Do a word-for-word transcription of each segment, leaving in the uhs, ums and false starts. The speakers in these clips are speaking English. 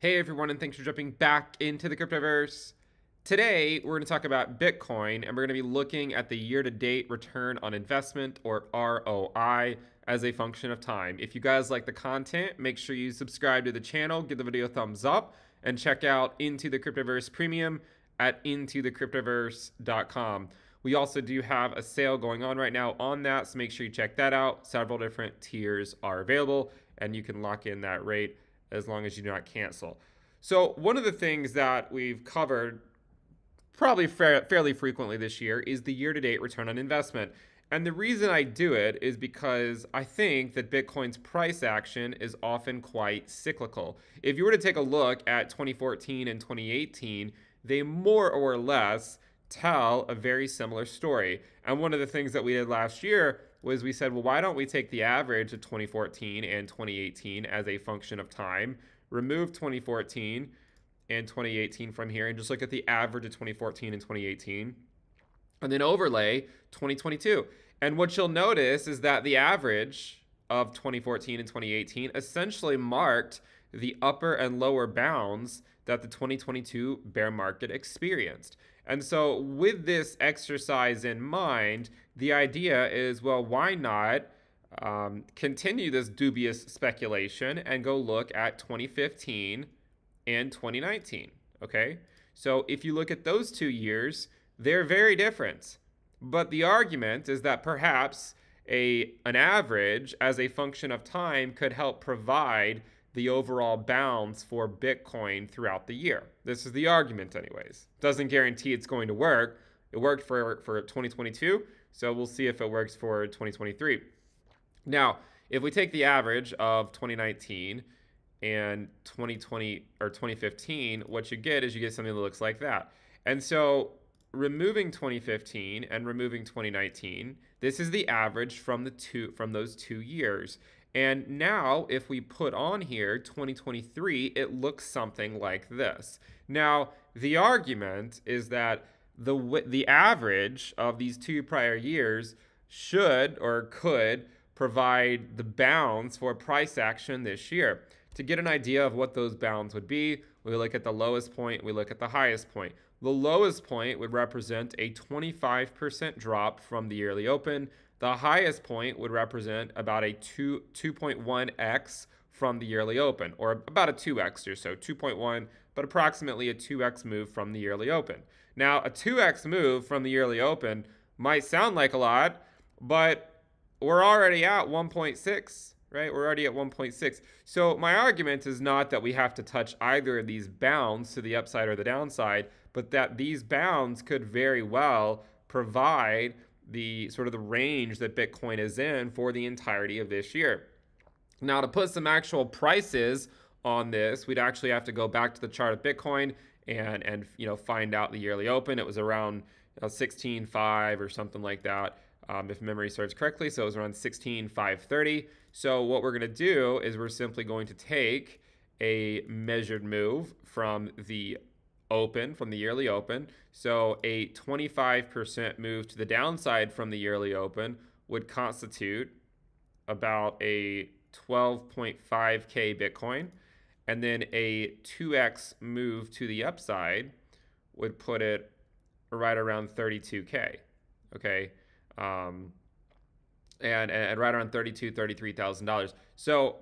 Hey everyone, and thanks for jumping back into the Cryptoverse. Today, we're going to talk about Bitcoin, and we're going to be looking at the year-to-date return on investment, or R O I, as a function of time. If you guys like the content, make sure you subscribe to the channel, give the video a thumbs up, and check out Into the Cryptoverse Premium at into the cryptoverse dot com. We also do have a sale going on right now on that, so make sure you check that out. Several different tiers are available, and you can lock in that rate as long as you do not cancel. So one of the things that we've covered probably fa fairly frequently this year is the year-to-date return on investment. And the reason I do it is because I think that Bitcoin's price action is often quite cyclical. If you were to take a look at twenty fourteen and twenty eighteen, they more or less tell a very similar story. And one of the things that we did last year was we said, well, why don't we take the average of twenty fourteen and twenty eighteen as a function of time, remove twenty fourteen and twenty eighteen from here, and just look at the average of twenty fourteen and twenty eighteen, and then overlay twenty twenty-two. And what you'll notice is that the average of twenty fourteen and twenty eighteen essentially marked the upper and lower bounds that the twenty twenty-two bear market experienced. And so with this exercise in mind, the idea is, well, why not um, continue this dubious speculation and go look at twenty fifteen and twenty nineteen, okay? So if you look at those two years, they're very different. But the argument is that perhaps a, an average as a function of time could help provide the overall bounds for Bitcoin throughout the year. This is the argument anyways. Doesn't guarantee it's going to work. It worked for, for twenty twenty-two, so we'll see if it works for twenty twenty-three. Now, if we take the average of twenty nineteen and twenty twenty or twenty fifteen, what you get is you get something that looks like that. And so removing twenty fifteen and removing twenty nineteen, this is the average from the two from those two years. And now, if we put on here twenty twenty-three, it looks something like this. Now, the argument is that the, the average of these two prior years should or could provide the bounds for price action this year. To get an idea of what those bounds would be, we look at the lowest point, we look at the highest point. The lowest point would represent a twenty-five percent drop from the yearly open. The highest point would represent about a two point one x from the yearly open, or about a two x or so, two point one, but approximately a two x move from the yearly open. Now, a two x move from the yearly open might sound like a lot, but we're already at one point six, right? We're already at one point six. So my argument is not that we have to touch either of these bounds to the upside or the downside, but that these bounds could very well provide the sort of the range that Bitcoin is in for the entirety of this year. Now, to put some actual prices on this, we'd actually have to go back to the chart of Bitcoin and and you know find out the yearly open. It was around sixteen five or something like that, um, if memory serves correctly. So it was around sixteen five thirty. So what we're going to do is we're simply going to take a measured move from the open, from the yearly open. So a twenty-five percent move to the downside from the yearly open would constitute about a twelve point five K Bitcoin. And then a two x move to the upside would put it right around thirty-two K. Okay. Um, and, and right around thirty-two thousand, thirty-three thousand dollars. So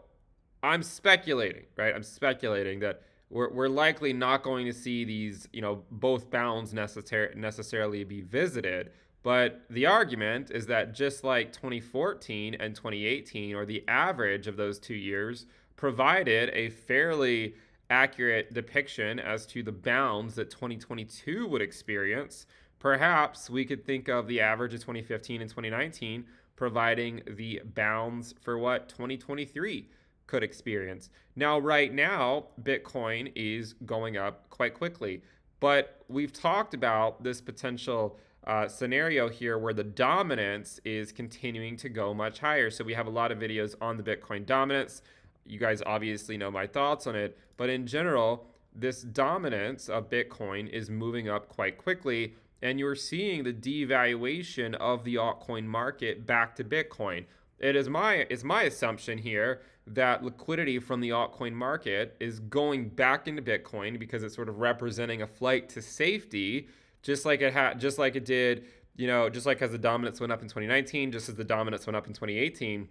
I'm speculating, right? I'm speculating that We're, we're likely not going to see these, you know, both bounds necessar- necessarily be visited. But the argument is that just like twenty fourteen and twenty eighteen, or the average of those two years, provided a fairly accurate depiction as to the bounds that twenty twenty-two would experience, perhaps we could think of the average of twenty fifteen and twenty nineteen providing the bounds for what twenty twenty-three could experience. Now, right now, Bitcoin is going up quite quickly, but we've talked about this potential uh, scenario here where the dominance is continuing to go much higher. So we have a lot of videos on the Bitcoin dominance. You guys obviously know my thoughts on it, but in general, this dominance of Bitcoin is moving up quite quickly, and you're seeing the devaluation of the altcoin market back to Bitcoin. It is my, it's my assumption here that liquidity from the altcoin market is going back into Bitcoin because it's sort of representing a flight to safety, just like it had, just like it did, you know, just like as the dominance went up in twenty nineteen, just as the dominance went up in twenty eighteen,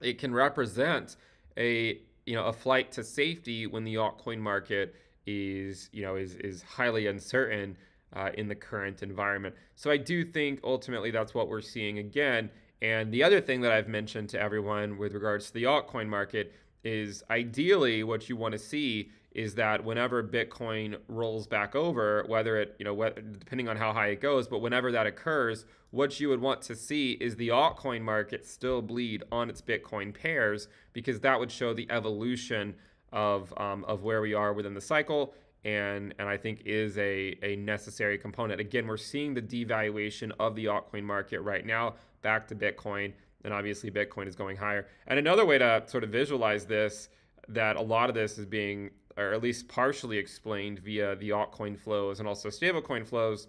it can represent a, you know, a flight to safety when the altcoin market is, you know, is, is highly uncertain uh, in the current environment. So I do think ultimately that's what we're seeing again. And the other thing that I've mentioned to everyone with regards to the altcoin market is ideally what you want to see is that whenever Bitcoin rolls back over, whether it, you know, what, depending on how high it goes, but whenever that occurs, what you would want to see is the altcoin market still bleed on its Bitcoin pairs, because that would show the evolution of, um, of where we are within the cycle. And, and I think is a, a necessary component. Again, we're seeing the devaluation of the altcoin market right now back to Bitcoin, and obviously Bitcoin is going higher. And another way to sort of visualize this, that a lot of this is being, or at least partially explained via the altcoin flows and also stablecoin flows.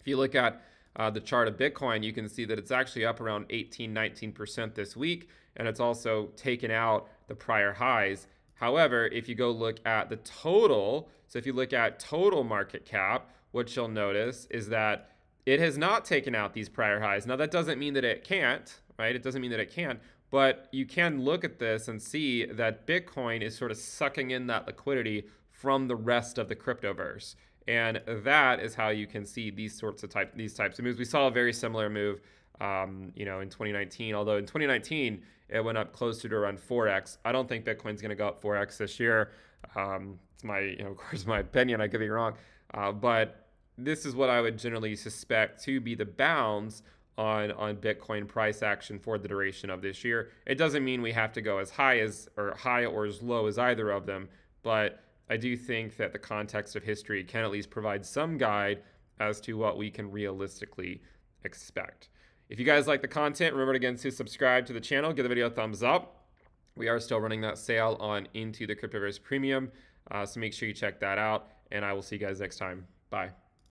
If you look at uh, the chart of Bitcoin, you can see that it's actually up around eighteen, nineteen percent this week, and it's also taken out the prior highs. However, if you go look at the total, so if you look at total market cap, what you'll notice is that it has not taken out these prior highs. Now, that doesn't mean that it can't, right? It doesn't mean that it can't, but you can look at this and see that Bitcoin is sort of sucking in that liquidity from the rest of the cryptoverse. And that is how you can see these sorts of type, these types of moves. We saw a very similar move Um, you know, in twenty nineteen, although in twenty nineteen, it went up closer to around four X. I don't think Bitcoin's going to go up four X this year. Um, it's my, you know, of course, my opinion, I could be wrong. Uh, but this is what I would generally suspect to be the bounds on, on Bitcoin price action for the duration of this year. It doesn't mean we have to go as high as, or high or as low as either of them, but I do think that the context of history can at least provide some guide as to what we can realistically expect. If you guys like the content, remember again to subscribe to the channel, give the video a thumbs up. We are still running that sale on Into the Cryptoverse Premium, uh, so make sure you check that out, and I will see you guys next time. Bye.